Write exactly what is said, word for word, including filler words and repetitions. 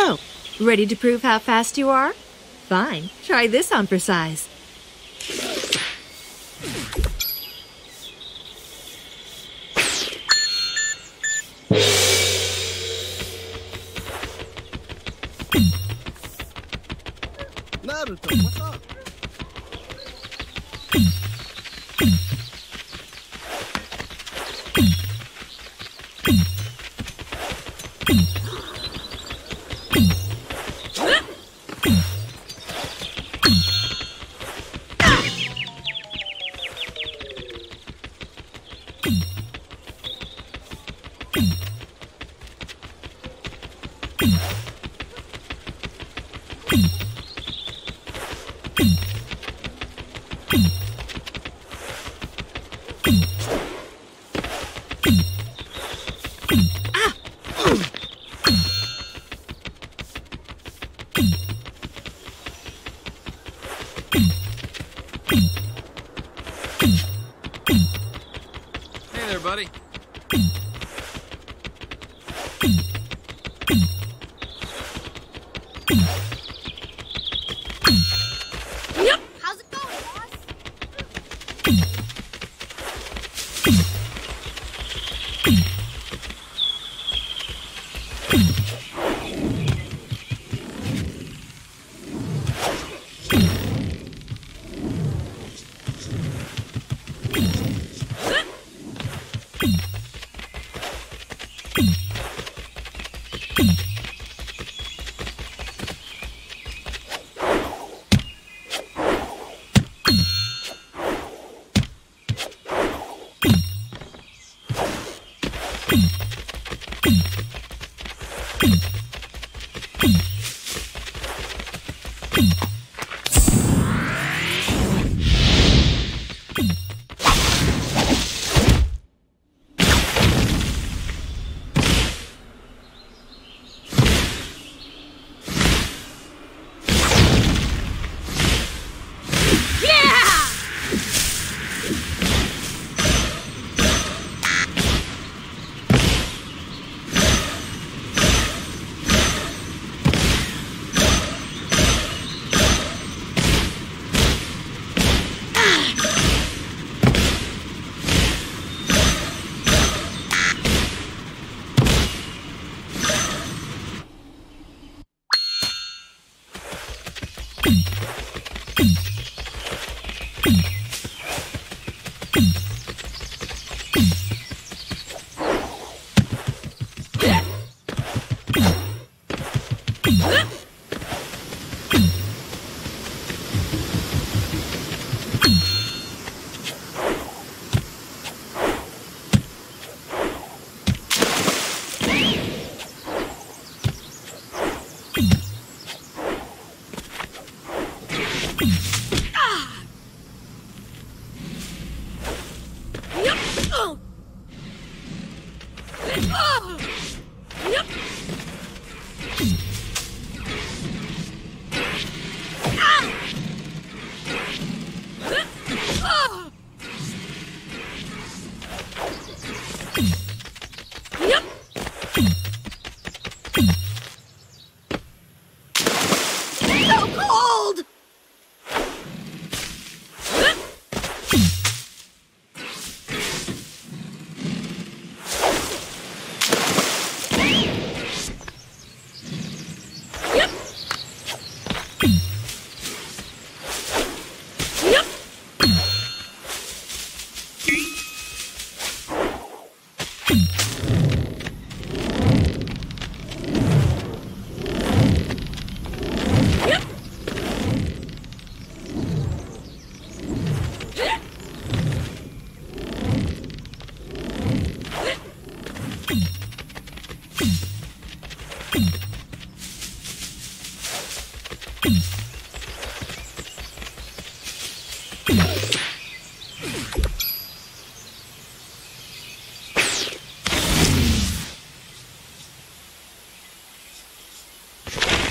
So, ready to prove how fast you are? Fine, try this on for size. Naruto, what's up? You